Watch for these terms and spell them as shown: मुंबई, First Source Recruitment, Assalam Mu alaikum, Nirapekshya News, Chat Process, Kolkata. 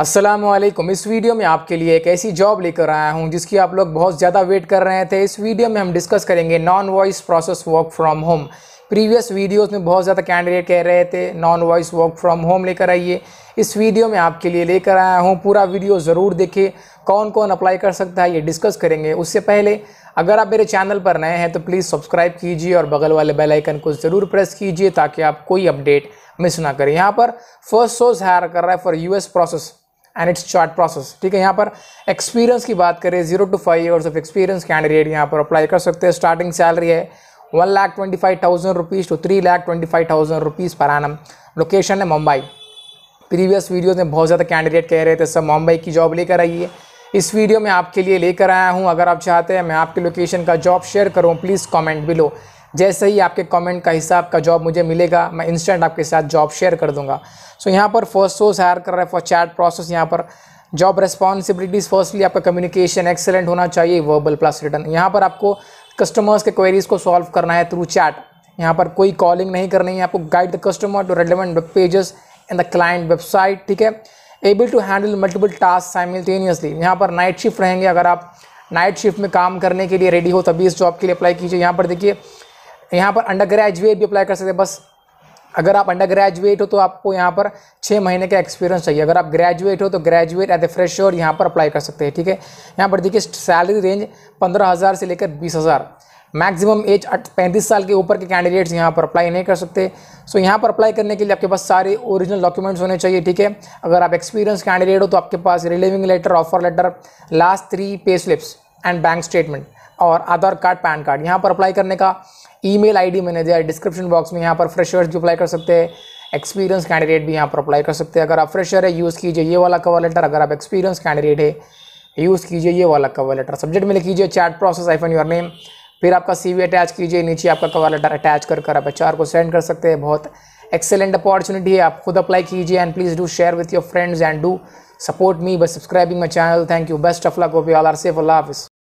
अस्सलामुअलैकुम। इस वीडियो में आपके लिए एक ऐसी जॉब लेकर आया हूं जिसकी आप लोग बहुत ज़्यादा वेट कर रहे थे। इस वीडियो में हम डिस्कस करेंगे non voice process work from home. Previous videos में बहुत ज़्यादा कैंडिडेट कह रहे थे non voice work from home लेकर आइए। इस वीडियो में आपके लिए लेकर आया हूँ, पूरा वीडियो ज़रूर देखिए। कौन कौन अप्लाई कर सकता है ये डिस्कस करेंगे। उससे पहले अगर आप मेरे चैनल पर नए हैं तो प्लीज़ सब्सक्राइब कीजिए और बगल वाले बेल आइकन को ज़रूर प्रेस कीजिए ताकि आप कोई अपडेट मिस ना करें। यहाँ पर फर्स्ट सोर्स हायर कर रहा है for US process and it's chat process, ठीक है। यहाँ पर एक्सपीरियंस की बात करें, 0 to 5 years of experience candidate यहाँ पर अप्लाई कर सकते हैं। स्टार्टिंग सैलरी है 1,25,000 rupees to 3,25,000 rupees per annum. Location है मुंबई। प्रीवियस वीडियोज़ में बहुत ज़्यादा कैंडिडेट कह रहे थे सब मुंबई की जॉब लेकर आइए। इस वीडियो में आपके लिए लेकर आया हूं। अगर आप चाहते हैं मैं आपके लोकेशन का जॉब शेयर करूं, प्लीज़ कमेंट बिलो। जैसे ही आपके कमेंट का हिसाब का जॉब मुझे मिलेगा मैं इंस्टेंट आपके साथ जॉब शेयर कर दूंगा। सो यहाँ पर फर्स्ट सोर्स हायर कर रहा है फॉर चैट प्रोसेस। यहाँ पर जॉब रिस्पॉन्सिबिलिटीज़, फर्स्टली आपका कम्युनिकेशन एक्सेलेंट होना चाहिए, वर्बल प्लस रिटन। यहाँ पर आपको कस्टमर्स के क्वेरीज़ को सॉल्व करना है थ्रू चैट। यहाँ पर कोई कॉलिंग नहीं करनी है, आपको guide the customer to relevant web pages and the client website, ठीक है। Able to handle multiple task simultaneously. यहाँ पर नाइट शिफ्ट रहेंगे, अगर आप नाइट शिफ्ट में काम करने के लिए रेडी हो तभी इस जॉब के लिए अप्लाई कीजिए। यहाँ पर देखिए, यहाँ पर अंडर ग्रेजुएट भी अप्लाई कर सकते हैं। बस अगर आप अंडर ग्रेजुएट हो तो आपको यहाँ पर 6 महीने का एक्सपीरियंस चाहिए। अगर आप ग्रेजुएट हो तो ग्रेजुएट एज ए फ्रेशर यहाँ पर अप्लाई कर सकते हैं, ठीक है। यहाँ पर देखिए सैलरी रेंज 15,000 से लेकर 20,000। मैक्सिमम एज 35 साल के ऊपर के कैंडिडेट्स यहाँ पर अप्लाई नहीं कर सकते। सो यहाँ पर अप्लाई करने के लिए आपके पास सारे ओरिजिनल डॉक्यूमेंट्स होने चाहिए, ठीक है। अगर आप एक्सपीरियंस कैंडिडेट हो तो आपके पास relieving letter, offer letter, last 3 pay slips and bank statement और आधार कार्ड, पैन कार्ड। यहाँ पर अप्लाई करने का ईमेल आईडी मैंने दिया है डिस्क्रिप्शन बॉक्स में। यहाँ पर फ्रेशर्स भी अप्लाई कर सकते हैं, एक्सपीरियंस कैंडिडेट भी यहाँ पर अप्लाई कर सकते हैं। अगर आप फ्रेशर है यूज़ कीजिए ये वाला कवर लेटर, अगर आप एक्सपीरियंस कैंडिडेट है यूज़ कीजिए ये वाला कवर लेटर। सब्जेक्ट में लिखिए chat process hyphen your name, फिर आपका सीवी अटैच कीजिए, नीचे आपका कवर लेटर अटैच कर कर आप HR को सेंड कर सकते हैं। बहुत एक्सेलेंट अपॉर्चुनिटी है, आप खुद अप्लाई कीजिए and please do share with your friends and do support me by subscribing my channel. Thank you, best of luck, hope you all are safe. अल्लाह हाफिज़।